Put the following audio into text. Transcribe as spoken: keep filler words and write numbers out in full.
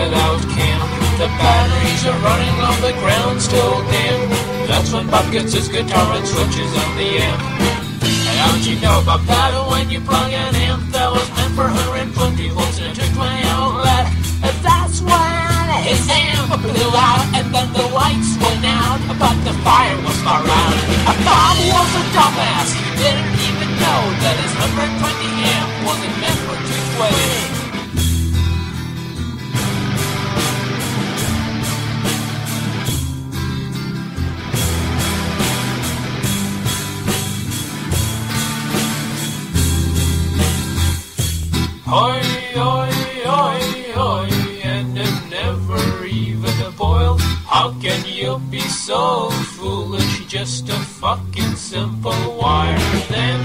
without camp. The batteries are running low, the ground's still damp. That's when Bob gets his guitar and switches on the amp. How'd you know about that when you plug an amp that was meant for one hundred twenty volts and it took my outlet? That's when his amp blew out and then the lights went out, but the fire was far out. Bob was a dumbass, he didn't even know that his one hundred twenty amp wasn't meant for two twenty. Oi, oi, oi, oi, and it never even boiled. How can you be so foolish? Just a fucking simple wire. Then